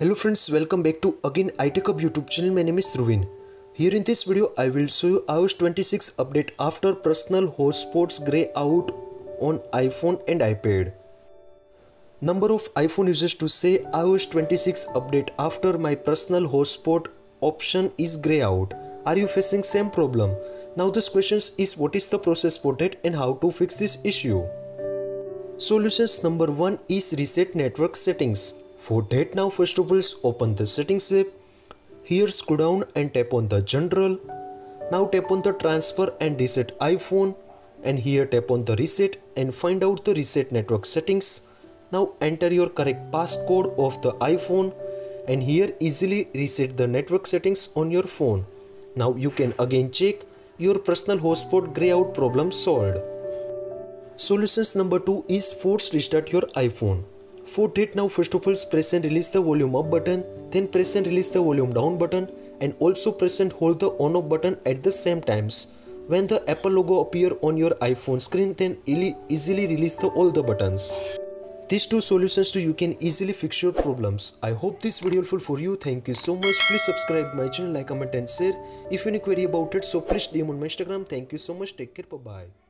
Hello friends, welcome back to again iTechHub YouTube channel. My name is Ruvin. Here in this video, I will show you iOS 26 update after personal hotspots gray out on iPhone and iPad. Number of iPhone users to say iOS 26 update after my personal hotspot option is gray out. Are you facing same problem? Now this question is what is the process for that and how to fix this issue. Solutions number 1 is reset network settings. For that, now first of all open the settings app. Here scroll down and tap on the general. Now tap on the transfer and reset iPhone, and here tap on the reset and find out the reset network settings. Now enter your correct passcode of the iPhone and here easily reset the network settings on your phone. Now you can again check your personal hotspot gray out problem solved. Solutions number 2 is force restart your iPhone. For that, now first of all press and release the volume up button, then press and release the volume down button, and also press and hold the on off button at the same times. When the Apple logo appear on your iPhone screen, then easily release all the buttons. These two solutions you can easily fix your problems. I hope this video helpful for you. Thank you so much. Please subscribe my channel, like, comment and share. If you have any query about it, so please DM on my Instagram. Thank you so much. Take care. Bye bye.